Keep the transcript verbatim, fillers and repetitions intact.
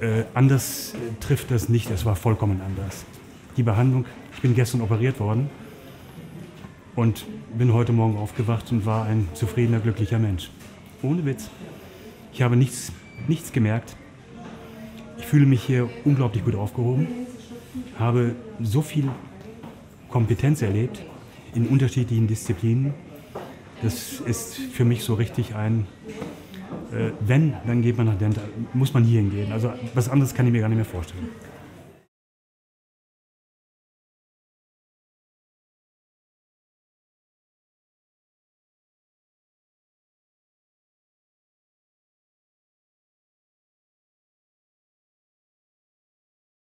Äh, anders äh, trifft das nicht, es war vollkommen anders. Die Behandlung, ich bin gestern operiert worden und bin heute Morgen aufgewacht und war ein zufriedener, glücklicher Mensch. Ohne Witz. Ich habe nichts, nichts gemerkt. Ich fühle mich hier unglaublich gut aufgehoben, habe so viel Kompetenz erlebt in unterschiedlichen Disziplinen. Das ist für mich so richtig ein... Wenn, dann geht man nach Dentaprime, muss man hierhin gehen. Also was anderes kann ich mir gar nicht mehr vorstellen.